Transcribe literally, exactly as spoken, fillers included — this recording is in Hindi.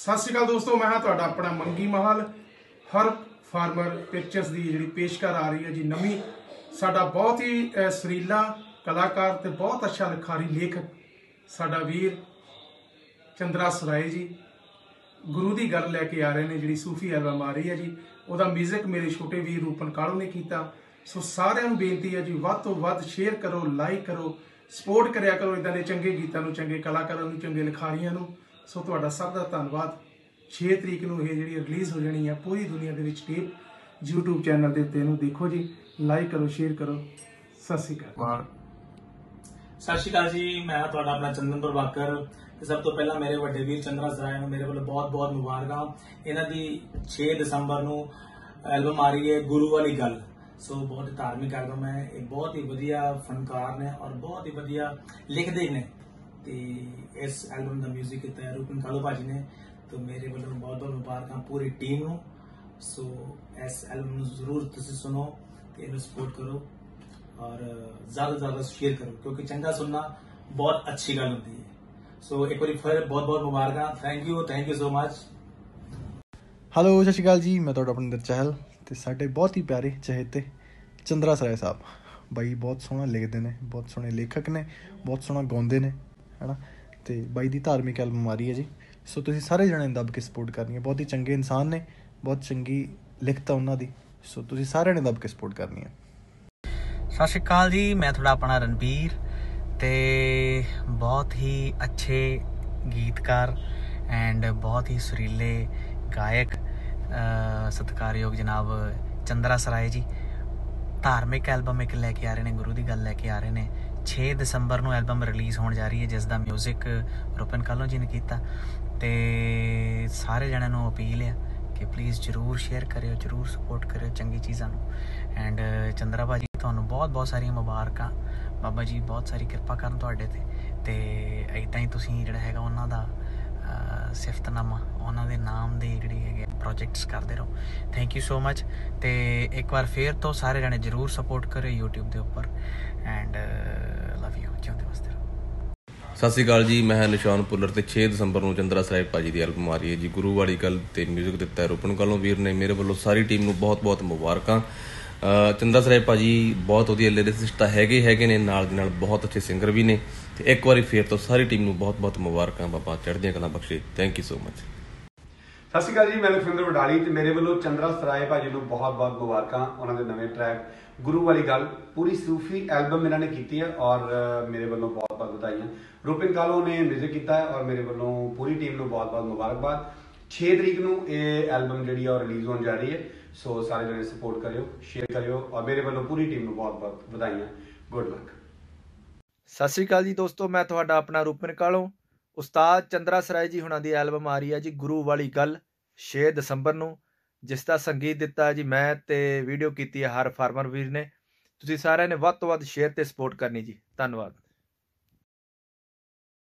सत श्री अकाल दोस्तों, मैं हाँ तुहाडा अपना मंगी महल। हर्प फार्मर पिक्चर्स की जिहड़ी पेशकार आ रही है जी नवी, साडा बहुत ही सुरीला कलाकार ते बहुत अच्छा लिखारी लेखक साडा वीर चंद्रा सराय जी गुरु की गल लैके आ रहे हैं। जिहड़ी सूफी एल्बम आ रही है जी, उहदा म्यूजिक मेरे छोटे वीर रूपन काहलों ने किया। सो सारिआं नूं बेनती है जी, वध तों वध शेयर करो, लाइक करो, सपोर्ट करिया करो इदां दे चंगे गीतां नूं, चंगे कलाकारां नूं, चंगे लिखारियां नूं। सो तुहाडा सब दा धन्नवाद। छे तरीक नूं इह जिहड़ी रिलीज़ हो जानी है पूरी दुनिया दे विच टेप। यूट्यूब चैनल दे उत्ते इहनूं देखो जी, लाइक करो, शेयर करो। सत श्री अकाल। सत श्री अकाल जी, मैं तुहाडा अपना चंदन प्रभाकर। सब तो पहला मेरे वड्डे वीर चंद्रा सराय नूं मेरे वालों बहुत बहुत मुबारक। इन्हां दी छे दसंबर नूं एल्बम आ रही है गुरु वाली गल। सो so, बहुत ही धार्मिक एल्बम है। ये बहुत ही वधिया फनकार ने और बहुत ही वधिया लिखते ने। इस एल्बम का म्यूजिक किता है रूपिन काहलों भाजी ने। तो मेरे वालों बहुत बहुत मुबारक पूरी टीम को। सो so, इस एल्बम जरूर तुसी सुनो, इन्हें सपोर्ट करो और ज़्यादा से ज़्यादा शेयर करो, क्योंकि चंगा सुनना बहुत अच्छी गल होती है। सो so, एक बार फिर बहुत बहुत मुबारक। Thank you, thank you so much. Hello, सत श्री अकाल जी, मैं तुहाडा अपना चहल। तो साढ़े बहुत ही प्यारे चहेते चंद्रा सराय साहब बई बहुत सोहना लिखते हैं, बहुत सोहने लेखक ने, बहुत सोहना गाँदे ने, है ना। तो बई की धार्मिक एल्बम आ रही है जी। सो तुसीं सारे जने दब के सपोर्ट करनी है। बहुत ही चंगे इंसान ने, बहुत चंगी लिखत उन्होंने। सो तुसीं सारे ने दब के सपोर्ट करनी है। सत श्री अकाल जी, मैं थोड़ा अपना रणबीर। तो बहुत ही अच्छे गीतकार एंड बहुत ही सुरीले गायक सत्कारयोग जनाब चंद्रा सराय जी धार्मिक एल्बम एक लैके आ रहे हैं, गुरु की गल लैके आ रहे हैं। छे दसंबर को एल्बम रिलीज़ होने जा रही है, जिसका म्यूजिक रूपिन काहलों जी ने किया। तो सारे जणिआं नूं अपील है कि प्लीज़ जरूर शेयर करियो, जरूर सपोर्ट करियो चंगी चीज़ों। एंड चंद्रा भाजी तुहानूं बहुत बहुत सारिया मुबारक। बाबा जी बहुत सारी कृपा करन तुहाडे ते। ते इदां ही तुसीं जिहड़ा हैगा उन्हां दा सिफतनामा, उन्होंने नाम दे जिहड़े है प्रोजेक्ट्स करते रहो। Thank you so much. तो एक बार फिर तो सारे जने जरूर सपोर्ट करो यूट्यूब के उपर। एंड लव यू, जिउंदे वसदे रहो। सत श्री अकाल जी, मैं निशान पुलर। तो छे दसंबर को चंद्रा सराय भाजी की एल्बम आ रही है जी गुरु वाली गल। तो म्यूजिक दिता है रूपन काहलों वीर ने। मेरे वालों सारी टीम को बहुत बहुत मुबारक। चंद्रा सराय भाजी बहुत वधिया लिरिसिस्ट है हैगे ने, नाल दे नाल बहुत अच्छे सिंगर भी ने। एक बार फिर तो सारी टीम को बहुत बहुत मुबारक। बाबा चढ़दियां कलां बख्शे। Thank you so much. सत श्री अकाल जी, मैं लखविंदर वडाली। तो मेरे वालों चंद्रा सराय भाजी को बहुत बहुत मुबारक। उन्होंने नवें ट्रैक गुरु वाली गल, पूरी सूफी एल्बम इन्होंने की है और मेरे वालों बहुत बहुत बधाइयां। रूपिन काहलों ने म्यूजिक किया है और मेरे वालों पूरी टीम को बहुत बहुत मुबारकबाद। छे तरीक को यह एल्बम जी रिलीज़ होने जा रही है। सो सारे जने सपोर्ट करियो, शेयर करियो और मेरे वालों पूरी टीम को बहुत बहुत बधाइयां। Good luck. सत श्री अकाल जी दोस्तों, मैं तुहाडा अपना रूपिन काहलों। उस्ताद चंद्रा सराय जी हुणां दी एल्बम आ रही है जी गुरु वाली गल छे दसंबर नूं, जिसका संगीत दिता जी मैं ते वीडियो कीती है हर फार्मर वीर ने। तुसीं सारिआं ने वध तों वध शेयर ते सपोर्ट करनी जी। धन्नवाद।